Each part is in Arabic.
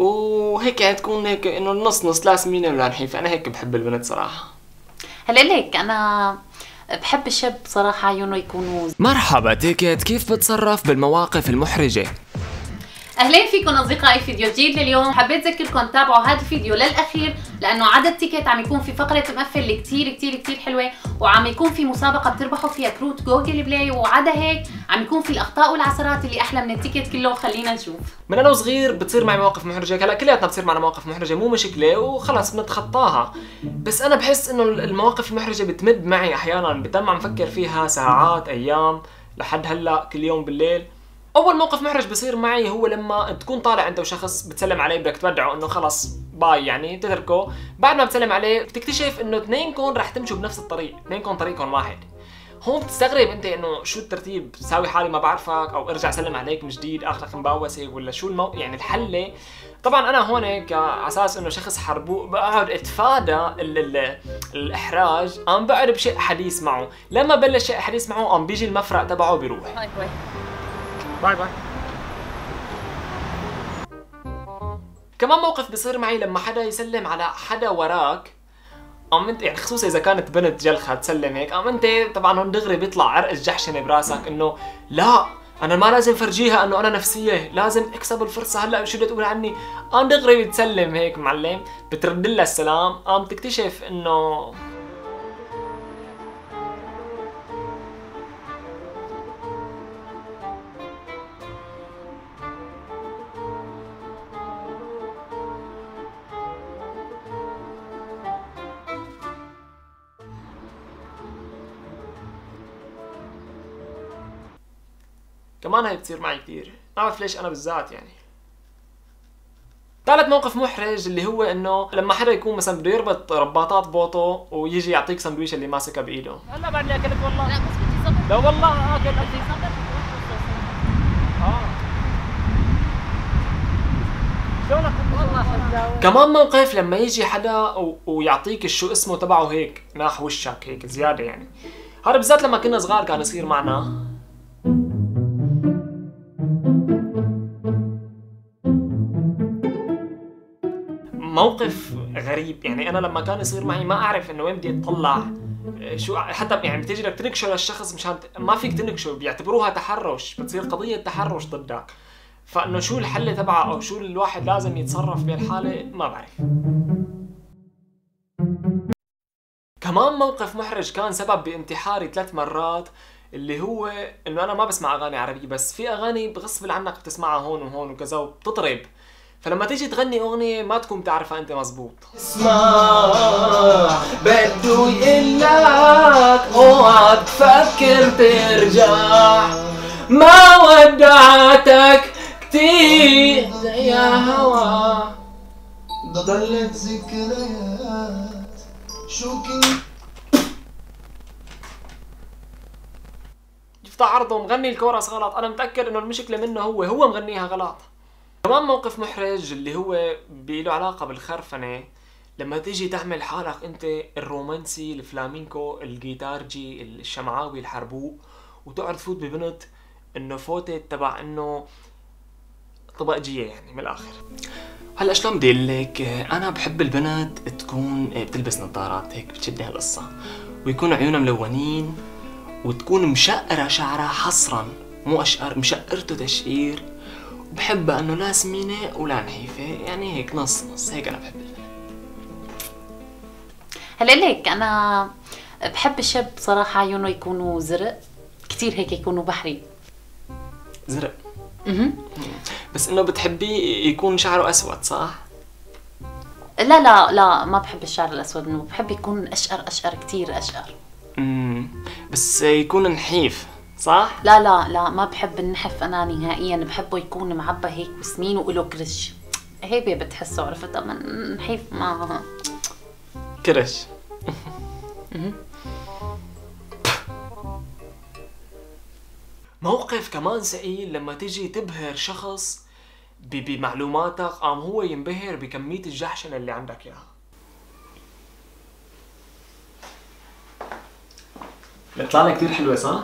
وهيك تكون هيك انه النص نص، لا سمينه ولا نحيفه. انا هيك بحب البنت صراحه. هلا ليك انا بحب الشاب صراحه عيونه يكونوا. مرحبا تيكت، كيف بتصرف بالمواقف المحرجه؟ اهلين فيكم اصدقائي فيديو جديد لليوم. حبيت اذكركم تتابعوا هذا الفيديو للاخير لانه عدد تيكت عم يكون في فقره مقفل اللي كثير كثير كثير حلوه، وعم يكون في مسابقه بتربحوا فيها كروت جوجل بلاي، وعدا هيك عم يكون في الاخطاء والعثرات اللي احلى من التيكت كله. وخلينا نشوف. من انا وصغير بتصير معي مواقف محرجه، هلا كلياتنا بتصير معنا مواقف محرجه، مو مشكله وخلص بنتخطاها، بس انا بحس انه المواقف المحرجه بتمد معي احيانا، بتم عم فكر فيها ساعات ايام لحد هلا كل يوم بالليل. اول موقف محرج بصير معي هو لما تكون طالع انت وشخص بتسلم عليه بدك تودعه انه خلص باي، يعني تتركه. بعد ما بتسلم عليه بتكتشف انه اثنينكم رح تمشوا بنفس الطريق، اثنينكم طريقهم واحد. هون بتستغرب انت انه شو الترتيب، ساوي حالي ما بعرفك او ارجع سلم عليك من جديد، اخرك مباوسه ولا شو يعني الحله. طبعا انا هون على اساس انه شخص حربوق بقعد اتفادى الاحراج، عم بقعد بشق حديث معه. لما بلش شق حديث معه عم بيجي المفرق تبعه بيروح. باي باي. كمان موقف بصير معي لما حدا يسلم على حدا وراك، قام انت يعني خصوصا اذا كانت بنت جلخه تسلم هيك، قام انت طبعا هون دغري بيطلع عرق الجحشنه براسك انه لا انا ما لازم فرجيها انه انا نفسيه، لازم اكسب الفرصه هلا شو بدها تقول عني. قام دغري بتسلم هيك معلم، بترد لها السلام، قام تكتشف انه كمان هي بتصير معي كثير، ما بعرف ليش انا بالذات يعني. ثالث موقف محرج اللي هو انه لما حدا يكون مثلا بده يربط رباطات بوطه ويجي يعطيك سندويشه اللي ماسكها بايده. هلا بعدني اكلت والله. لا بس بدي صبر. لا والله اكل بدي صبر. شلونك؟ والله حلاوه. كمان موقف لما يجي حدا ويعطيك شو اسمه تبعه هيك ناح وشك هيك زياده يعني. هذا بالذات لما كنا صغار كان يصير معنا. موقف غريب يعني، انا لما كان يصير معي ما اعرف انه وين بدي اتطلع، شو حتى يعني بتيجي بدك تنكشه للشخص مشان ما فيك تنكشه، بيعتبروها تحرش، بتصير قضيه تحرش ضدك. فانه شو الحل تبعه او شو الواحد لازم يتصرف بهالحاله ما بعرف. كمان موقف محرج كان سبب بانتحاري 3 مرات اللي هو انه انا ما بسمع اغاني عربيه، بس في اغاني بغصب عنك بتسمعها هون وهون وكذا وبتطرب، فلما تيجي تغني اغنيه ما تكون بتعرفها انت مزبوط. اسمع بده يقلك اوعى تفكر ترجع، ما ودعتك كتير يا هوا ضلت ذكريات شو كنت. يفتح عرضه ومغني الكورس غلط، انا متاكد انه المشكله منه هو مغنيها غلط. كمان موقف محرج اللي هو بيله علاقة بالخرفنة، لما تيجي تعمل حالك انت الرومانسي الفلامينكو الجيتارجي الشمعاوي الحربوق وتقعد تفوت ببنت انه فوتت تبع انه طبقجية يعني من الاخر. هلا شلون بدي اقول لك، انا بحب البنت تكون بتلبس نظارات هيك بتشدني هالقصة، ويكون عيونها ملونين وتكون مشقرة شعرها حصرا، مو اشقر مشقرته تشقير. بحبها انه لا سمينه ولا نحيفه، يعني هيك نص نص، هيك انا بحب البنات. هلا ليك انا بحب الشاب صراحه عيونه يكونوا زرق كثير، هيك يكونوا بحري زرق. بس انه بتحبي يكون شعره اسود صح؟ لا لا لا ما بحب الشعر الاسود، انه بحب يكون اشقر اشقر كثير اشقر. بس يكون نحيف صح؟ لا لا لا ما بحب النحف انا نهائيا، بحبه يكون معبى هيك وسمين وله كرش هيبه بتحسه، عرفتها من نحيف ما كرش. موقف كمان سئيل لما تجي تبهر شخص بمعلوماتك، قام هو ينبهر بكمية الجحشنة اللي عندك اياها. طلعنا كثير حلوة صح؟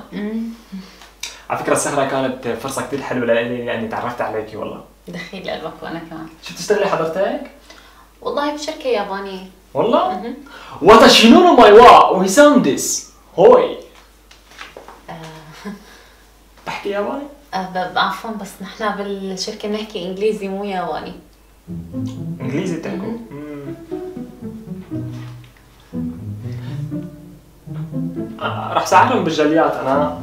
على فكرة السهرة كانت فرصة كثير حلوة لإلي لأني تعرفت عليكي والله. دخيل قلبك وانا كمان. شو بتشتغلي حضرتك؟ والله بشركة يابانية. والله؟ واتاشينونو ماي وا وهيسانديس هوي. بحكي ياباني؟ عفوا بس نحن بالشركة بنحكي انجليزي مو ياباني. انجليزي بتحكوا؟ رح ساعدهم بالجليات انا.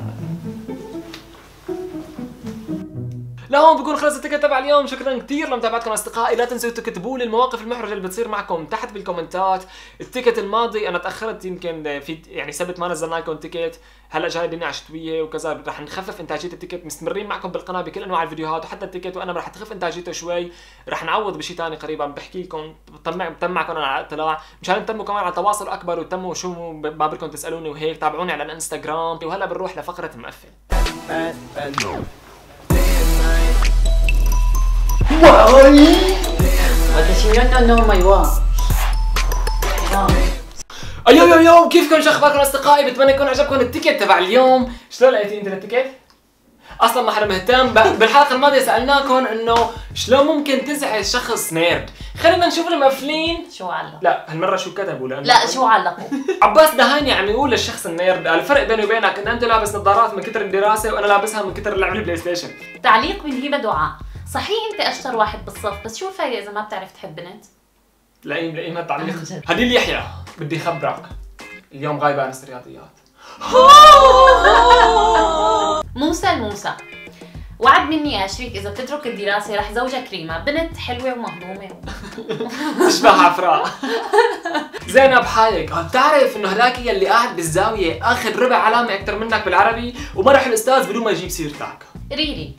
لهون بكون خلص التكت تبع اليوم. شكرا كثير لمتابعتكم اصدقائي. لا تنسوا تكتبوا لي المواقف المحرجه اللي بتصير معكم تحت بالكومنتات. التكت الماضي انا تاخرت يمكن في يعني سبت ما نزلنا لكم تكت، هلا جاي الدنيا عشتويه وكذا رح نخفف انتاجيه التكت. مستمرين معكم بالقناه بكل انواع الفيديوهات وحتى التكت، وانا رح تخف انتاجيته شوي، رح نعوض بشيء ثاني قريبا. بحكي لكم بطمعكم انا على اطلاع مشان تنموا كمان على تواصل اكبر وتنموا شو ما بدكم تسالوني وهيك. تابعوني على الانستغرام. وهلا بنروح لفقره مقفل. واي ايوه يوم كيفكم؟ شو اخباركم اصدقائي؟ بتمنى يكون عجبكم التيكت تبع اليوم. شلون لقيتي انت التيكت؟ اصلا ما حدا مهتم. بالحلقه الماضيه سالناكم انه شلون ممكن تزعل شخص نيرد. خلينا نشوف المقفلين شو علقوا. لا هالمره شو كتبوا؟ لا شو علقوا. عباس دهاني عم يقول للشخص النيرد الفرق بيني وبينك ان انت لابس نظارات من كثر الدراسه وانا لابسها من كثر لعب البلاي ستيشن. تعليق من هبه دعاء. صحيح انت اشطر واحد بالصف بس شو الفايده اذا ما بتعرف تحب بنت؟ لاقينا تعليق. هديل يحيى بدي خبرك اليوم غايبه عن الرياضيات. موسى وعد مني يا شريك اذا بتترك الدراسه رح زوجك ريما بنت حلوه ومهضومه تشبه عفراء. زينب حايك بتعرف انه هذاك يلي قاعد بالزاويه اخذ ربع علامه اكثر منك بالعربي وما رح الاستاذ بدون ما يجيب سيرتك. ريري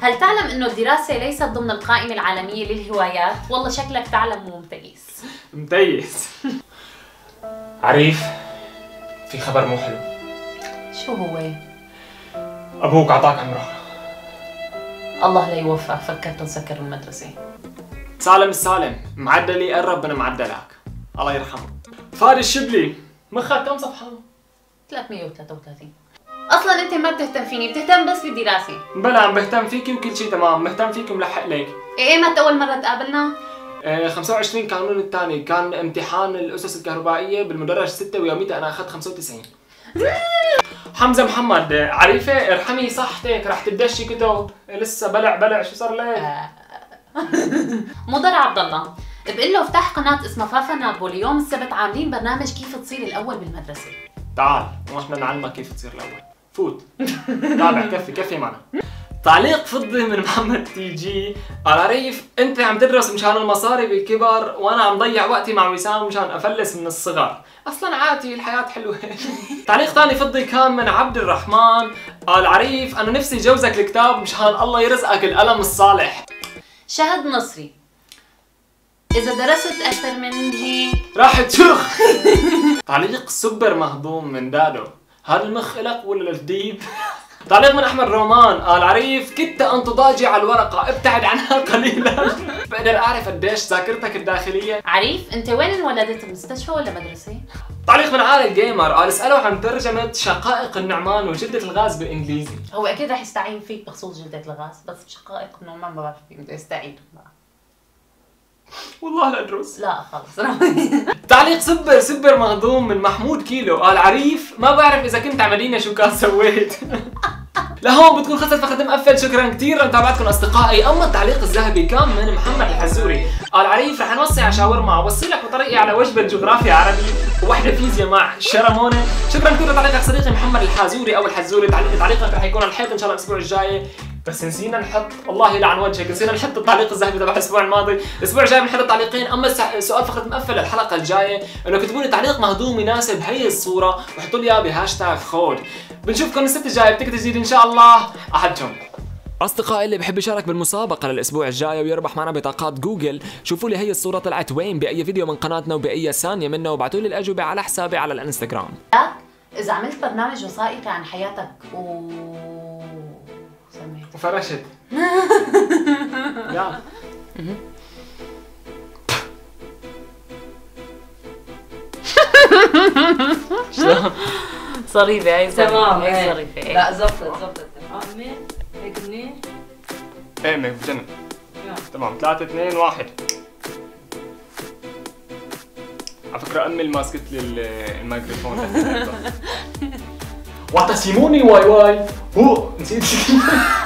هل تعلم انه الدراسة ليست ضمن القائمة العالمية للهوايات؟ والله شكلك تعلم ومتيس. متيس. عريف في خبر مو حلو. شو هو؟ ابوك عطاك عمره. الله لا يوفقك، فكرت نسكر المدرسة. سالم السالم معدلي قرب من معدلك الله يرحمه. فارس الشبلي مخك كم صفحة؟ 333. اصلا انت ما بتهتم فيني، بتهتم بس بالدراسه. بلا عم بهتم فيكي وكل شيء تمام، مهتم فيكي وملحق لك. ايه متى اول مره تقابلنا؟ 25 كانون الثاني كان امتحان الاسس الكهربائيه بالمدرج 6 ويوميتها انا اخذت 95. حمزه محمد عريفه ارحمي صحتك رح تدشي كتب لسه بلع شو صار لك؟ مضر عبد الله بقول له افتح قناه اسمها فافانابولي يوم السبت عاملين برنامج كيف تصير الاول بالمدرسه. تعال نحن نعلمك كيف تصير الاول. فوت تابع. كفي معنا. تعليق فضي من محمد تي جي. عريف انت عم تدرس مشان المصاري بالكبر وانا عم ضيع وقتي مع وسام مشان افلس من الصغر، اصلا عادي الحياه حلوه. تعليق ثاني فضي كان من عبد الرحمن قال عريف انا نفسي جوزك الكتاب مشان الله يرزقك القلم الصالح. شهد نصري اذا درست اكثر من هيك راح تشخ. تعليق سوبر مهضوم من دادو هذا المخ لك ولا الجديد؟ تعليق من احمد رومان قال عريف كدت ان تضاجع على الورقه ابتعد عنها قليلا. بقدر اعرف قديش ذاكرتك الداخليه. عريف انت وين انولدت بمستشفى ولا مدرسه؟ تعليق من عالي الجيمر قال اساله عن ترجمه شقائق النعمان وجده الغاز بالانجليزي. هو اكيد رح يستعين فيك بخصوص جده الغاز بس بشقائق النعمان ما بعرف كيف بدي استعين بقى. والله لا ادرس. لا خلص. تعليق سبر مهضوم من محمود كيلو قال عريف ما بعرف اذا كنت عملينا شو كان سويت. لهون بتكون خلصت فقرة مقفل. شكرا كثير لمتابعتكم اصدقائي. اما التعليق الذهبي كان من محمد الحزوري قال عريف رح نوصي على شاورما وصلك بطريقي على وجبه جغرافيا عربي ووحده فيزياء مع شرمونه. شكرا كثير لتعليقك صديقي محمد الحازوري او الحزوري. تعليقك رح يكون على الحيط ان شاء الله الاسبوع الجاي. بس نسينا نحط الله يلعن وجهك نسينا نحط التعليق الذهبي تبع الاسبوع الماضي. الاسبوع الجاي بنحط التعليقين. اما سؤال فقره مقفل الحلقه الجايه انه اكتبوا لي تعليق مهضوم يناسب هي الصوره وحطوا لي اياه بهاشتاج خود. بنشوفكم السبت الجاي بتكت جديد ان شاء الله. احدكم اصدقائي اللي بحب يشارك بالمسابقه للاسبوع الجاي ويربح معنا بطاقات جوجل، شوفوا لي هي الصوره طلعت وين باي فيديو من قناتنا وباي ثانيه منه وابعثوا لي الاجوبه على حسابي على الانستغرام. اذا عملت برنامج وثائقي عن حياتك وفرشت. يلا. شلون؟ صريفة هي صريفة. لا زبطت. امين هيك منيح. ايه مجنن. تمام. 3 2 1. على فكرة أمي ماسكت لي الميكروفون. واتسيموني واي واي هو نسيت.